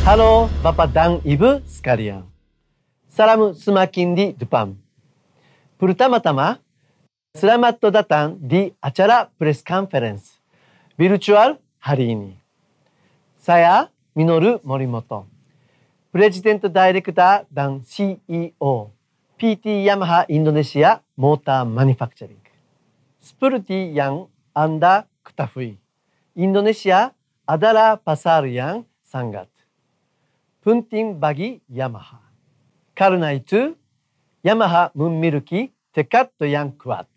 Halo Bapak dan Ibu sekalian. Salam semakin di depan. Pertama-tama, selamat datang di acara press conference virtual hari ini. Saya Minoru Morimoto, President Director dan CEO PT Yamaha Indonesia Motor Manufacturing. Seperti yang Anda ketahui, Indonesia adalah pasar yang sangat penting bagi Yamaha. Karena itu, Yamaha memiliki tekad yang kuat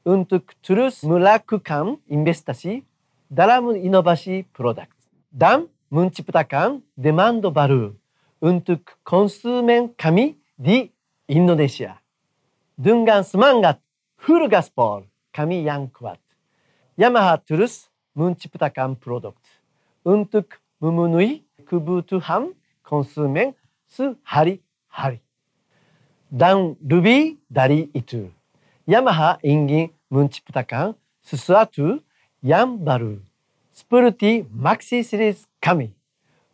untuk terus melakukan investasi dalam inovasi produk dan menciptakan demand baru untuk konsumen kami di Indonesia. Dengan semangat full gaspol kami yang kuat, Yamaha terus menciptakan produk untuk memenuhi kebutuhan konsumen sehari-hari. Dan lebih dari itu, Yamaha ingin menciptakan sesuatu yang baru, seperti Maxi series kami,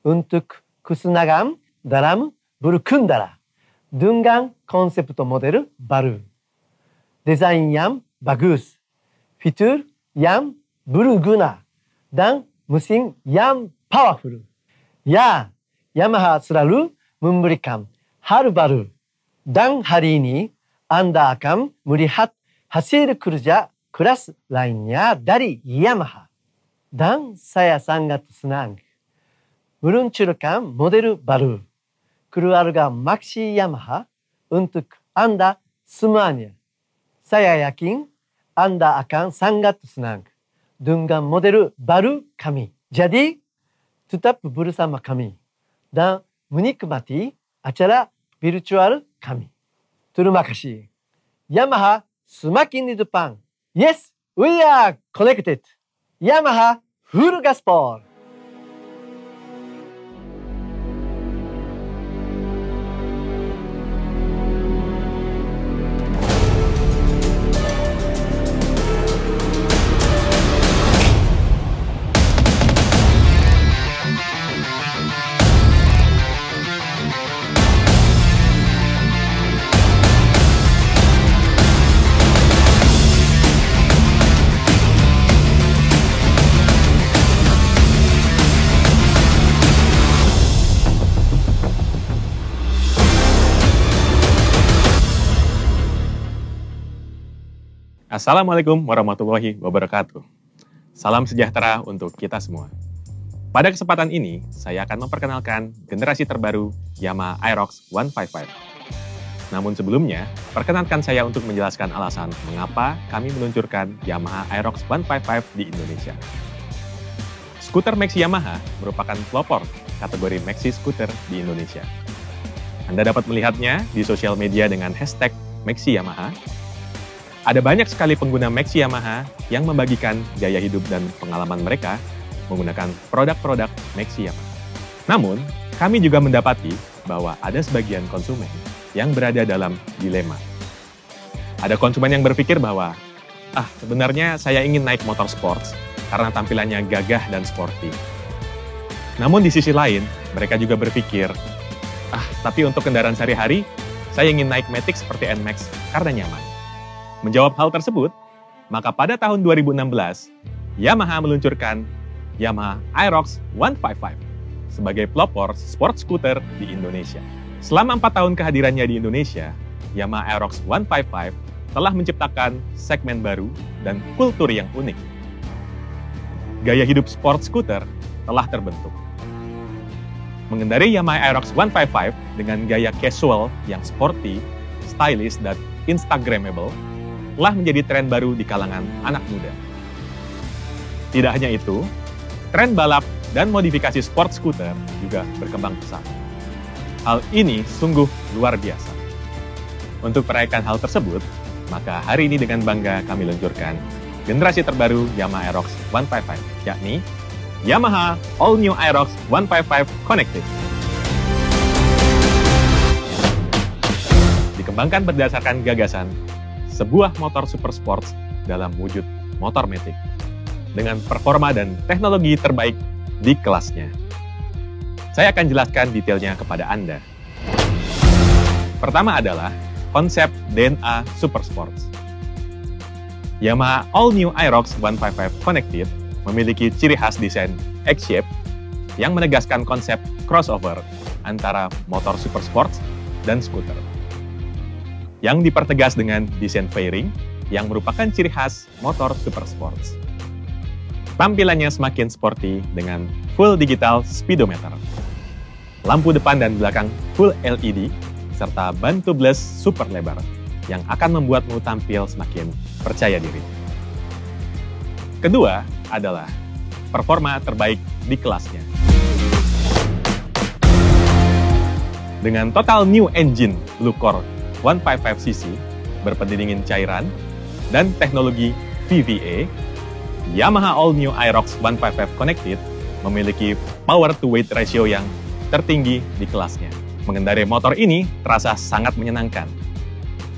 untuk kesenangan dalam berkendara dengan konsep model baru, desain yang bagus, fitur yang berguna, dan mesin yang powerful. Ya, Yamaha selalu memberikan hal baru. Dan hari ini Anda akan melihat hasil kerja keras lainnya dari Yamaha. Dan saya sangat senang meluncurkan model baru keluarga Maxi Yamaha untuk Anda semuanya. Saya yakin Anda akan sangat senang dengan model baru kami. Jadi, tetap bersama kami dan menikmati acara virtual kami. Terima kasih. Yamaha semakin di depan. Yes, we are connected. Yamaha full gaspol. Assalamualaikum warahmatullahi wabarakatuh. Salam sejahtera untuk kita semua. Pada kesempatan ini, saya akan memperkenalkan generasi terbaru Yamaha Aerox 155. Namun sebelumnya, perkenankan saya untuk menjelaskan alasan mengapa kami meluncurkan Yamaha Aerox 155 di Indonesia. Skuter Maxi Yamaha merupakan pelopor kategori Maxi Skuter di Indonesia. Anda dapat melihatnya di sosial media dengan hashtag Maxi Yamaha. Ada banyak sekali pengguna Maxi Yamaha yang membagikan gaya hidup dan pengalaman mereka menggunakan produk-produk Maxi Yamaha. Namun, kami juga mendapati bahwa ada sebagian konsumen yang berada dalam dilema. Ada konsumen yang berpikir bahwa, sebenarnya saya ingin naik motor sports karena tampilannya gagah dan sporty. Namun di sisi lain, mereka juga berpikir, tapi untuk kendaraan sehari-hari, saya ingin naik Matic seperti NMAX karena nyaman. Menjawab hal tersebut, maka pada tahun 2016, Yamaha meluncurkan Yamaha Aerox 155 sebagai pelopor sport scooter di Indonesia. Selama 4 tahun kehadirannya di Indonesia, Yamaha Aerox 155 telah menciptakan segmen baru dan kultur yang unik. Gaya hidup sport scooter telah terbentuk. Mengendari Yamaha Aerox 155 dengan gaya casual yang sporty, stylish, dan instagramable, telah menjadi tren baru di kalangan anak muda. Tidak hanya itu, tren balap dan modifikasi sport scooter juga berkembang pesat. Hal ini sungguh luar biasa. Untuk merayakan hal tersebut, maka hari ini dengan bangga kami luncurkan generasi terbaru Yamaha Aerox 155, yakni Yamaha All New Aerox 155 Connected. Dikembangkan berdasarkan gagasan sebuah motor super sports dalam wujud motor Matic dengan performa dan teknologi terbaik di kelasnya. Saya akan jelaskan detailnya kepada Anda. Pertama adalah konsep DNA Supersports. Yamaha All New Aerox 155 Connected memiliki ciri khas desain X-Shape yang menegaskan konsep crossover antara motor Supersports dan skuter, yang dipertegas dengan desain fairing yang merupakan ciri khas motor Supersports. Tampilannya semakin sporty dengan full digital speedometer, lampu depan dan belakang full LED, serta ban tubeless super lebar yang akan membuatmu tampil semakin percaya diri. Kedua adalah performa terbaik di kelasnya. Dengan total new engine Blue Core 155cc berpendingin cairan dan teknologi VVA, Yamaha All New Aerox 155 Connected memiliki power to weight ratio yang tertinggi di kelasnya. Mengendarai motor ini terasa sangat menyenangkan.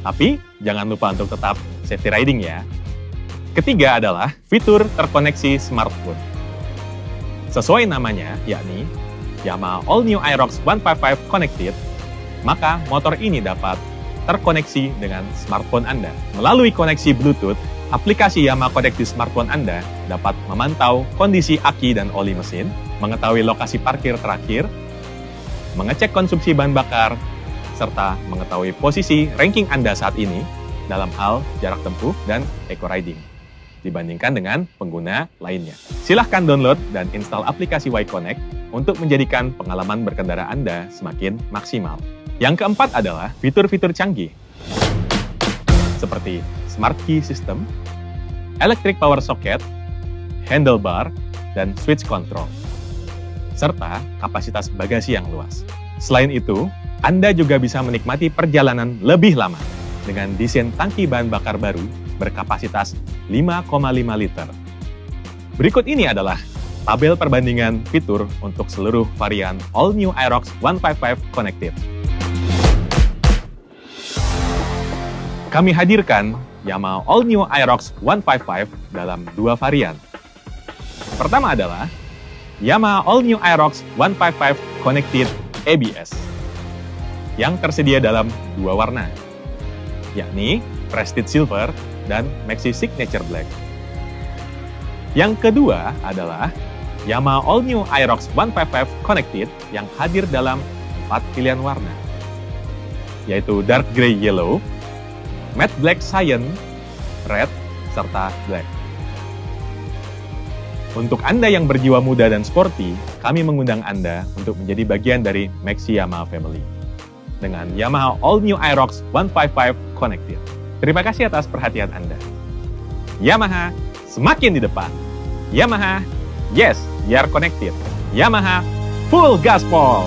Tapi jangan lupa untuk tetap safety riding ya. Ketiga adalah fitur terkoneksi smartphone. Sesuai namanya, yakni Yamaha All New Aerox 155 Connected, maka motor ini dapat terkoneksi dengan smartphone Anda. Melalui koneksi Bluetooth, aplikasi Yamaha Connect di smartphone Anda dapat memantau kondisi aki dan oli mesin, mengetahui lokasi parkir terakhir, mengecek konsumsi bahan bakar, serta mengetahui posisi ranking Anda saat ini dalam hal jarak tempuh dan eco riding dibandingkan dengan pengguna lainnya. Silahkan download dan install aplikasi Y-Connect untuk menjadikan pengalaman berkendara Anda semakin maksimal. Yang keempat adalah fitur-fitur canggih, seperti Smart Key System, Electric Power Socket, Handlebar, dan Switch Control, serta kapasitas bagasi yang luas. Selain itu, Anda juga bisa menikmati perjalanan lebih lama dengan desain tangki bahan bakar baru berkapasitas 5,5 liter. Berikut ini adalah tabel perbandingan fitur untuk seluruh varian All New Aerox 155 Connected. Kami hadirkan Yamaha All New Aerox 155 dalam dua varian. Pertama adalah Yamaha All New Aerox 155 Connected ABS yang tersedia dalam dua warna, yakni Prestige Silver dan Maxi Signature Black. Yang kedua adalah Yamaha All New Aerox 155 Connected yang hadir dalam empat pilihan warna, yaitu Dark Grey Yellow, Mat Black Cyan, Red, serta Black. Untuk Anda yang berjiwa muda dan sporty, kami mengundang Anda untuk menjadi bagian dari Maxi Yamaha Family dengan Yamaha All New Aerox 155 Connected. Terima kasih atas perhatian Anda. Yamaha, semakin di depan. Yamaha, yes, you are connected. Yamaha, full gaspol.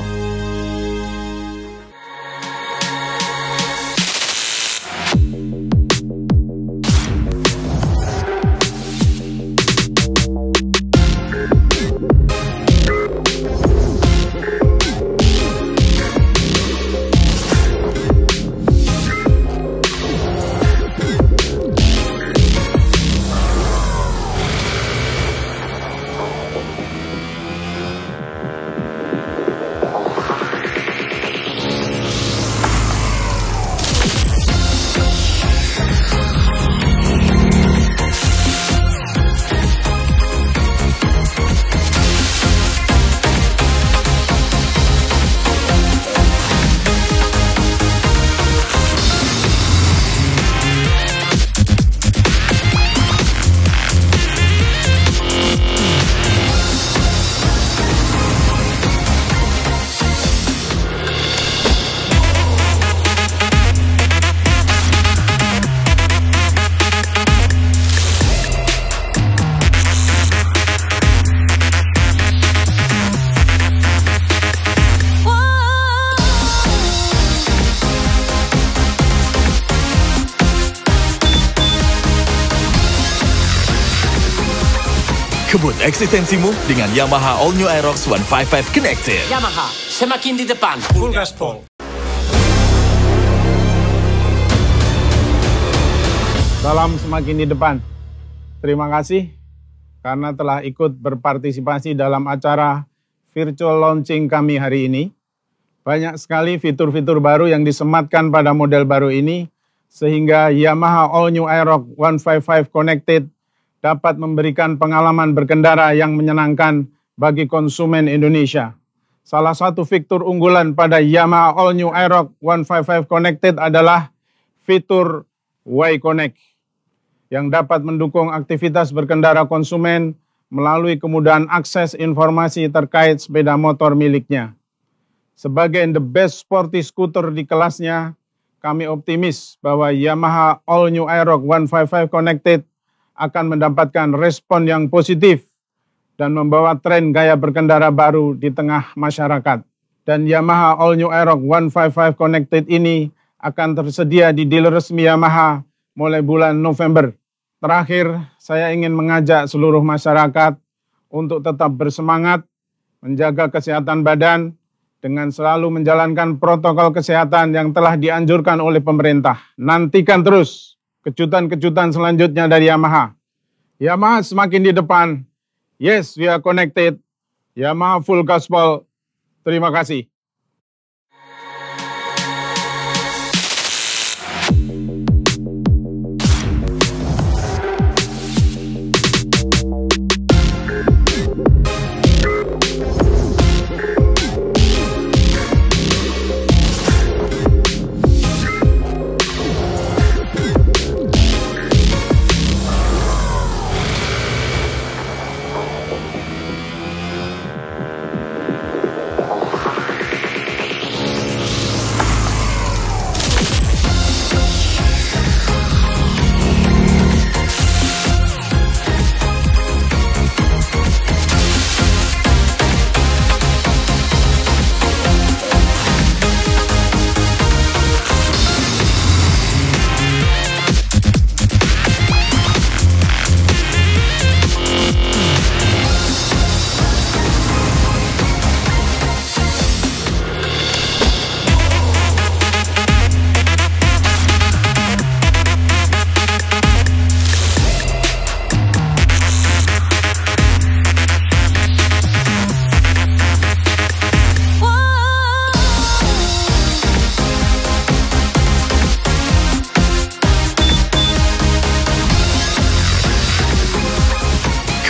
Kebut eksistensimu dengan Yamaha All New Aerox 155 Connected. Yamaha, semakin di depan. Full gaspol. Salam semakin di depan. Terima kasih karena telah ikut berpartisipasi dalam acara virtual launching kami hari ini. Banyak sekali fitur-fitur baru yang disematkan pada model baru ini, sehingga Yamaha All New Aerox 155 Connected dapat memberikan pengalaman berkendara yang menyenangkan bagi konsumen Indonesia. Salah satu fitur unggulan pada Yamaha All New Aerox 155 Connected adalah fitur Y-Connect yang dapat mendukung aktivitas berkendara konsumen melalui kemudahan akses informasi terkait sepeda motor miliknya. Sebagai the best sporty scooter di kelasnya, kami optimis bahwa Yamaha All New Aerox 155 Connected akan mendapatkan respon yang positif dan membawa tren gaya berkendara baru di tengah masyarakat. Dan Yamaha All New Aerox 155 Connected ini akan tersedia di dealer resmi Yamaha mulai bulan November. Terakhir, saya ingin mengajak seluruh masyarakat untuk tetap bersemangat, menjaga kesehatan badan, dengan selalu menjalankan protokol kesehatan yang telah dianjurkan oleh pemerintah. Nantikan terus kejutan-kejutan selanjutnya dari Yamaha. Yamaha semakin di depan. Yes, we are connected. Yamaha full gospel. Terima kasih.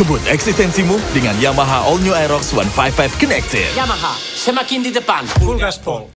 Kebut eksistensimu dengan Yamaha All New Aerox 155 Connected. Yamaha, semakin di depan. Full gaspol.